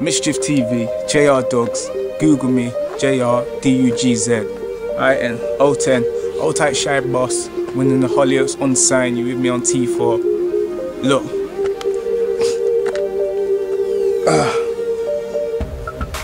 Misjif TV, JR Dugz, Google me, JR Dugz. Alright, and O10, old tight shy boss, winning the Hollyoaks unsigned, you with me on T4. Look.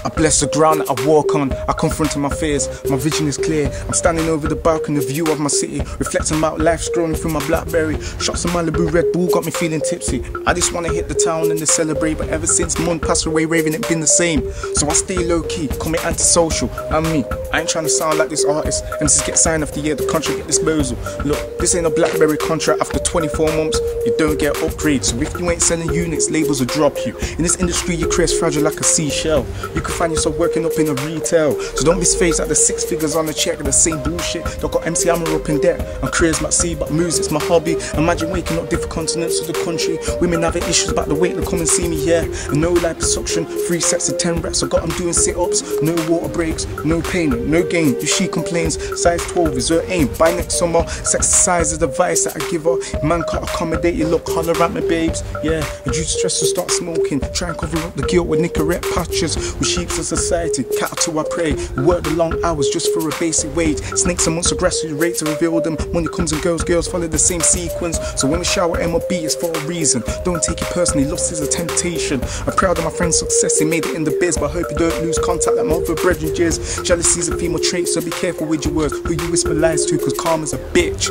I bless the ground that I walk on, I confront my fears, my vision is clear. I'm standing over the balcony, the view of my city, reflecting about life, scrolling through my BlackBerry. Shots of Malibu, Red Bull got me feeling tipsy. I just want to hit the town and to celebrate, but ever since Mum passed away raving it been the same. So I stay low key, call me antisocial, I'm me. I ain't trying to sound like this artist, MCs get signed off the year, the contract get disposal. Look, this ain't a BlackBerry contract, after 24 months, you don't get upgrades. So if you ain't selling units, labels will drop you. In this industry your career's fragile like a seashell. You can find yourself working up in a retail, so don't be faced at the 6 figures on the check of the same bullshit. They've got MC Hammer up in debt, and careers might see, but music's my hobby. Imagine waking up different continents of the country, women having issues about the weight, they'll come and see me here, yeah. And no liposuction, 3 sets of 10 reps, I got them doing sit-ups, no water breaks, no pain, no gain. If she complains, size 12 is her aim. By next summer, sex size is the vice that I give her. Man can't accommodate you, look, holler at my babes, yeah. And due to stress, to start smoking, try and cover up the guilt with Nicorette patches, with sheeps of society, cattle to I pray. We work the long hours just for a basic wage. Snakes amongst the grass, you rate to reveal them. Money comes and goes, girls follow the same sequence. So when we shower MLB, it's for a reason. Don't take it personally, loss is a temptation. I'm proud of my friend's success, he made it in the biz, but I hope you don't lose contact like my other brethren jizz. Jealousy is a female trait, so be careful with your words, who you whisper lies to, cause karma's a bitch.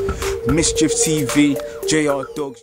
Misjif TV, JR Dugz.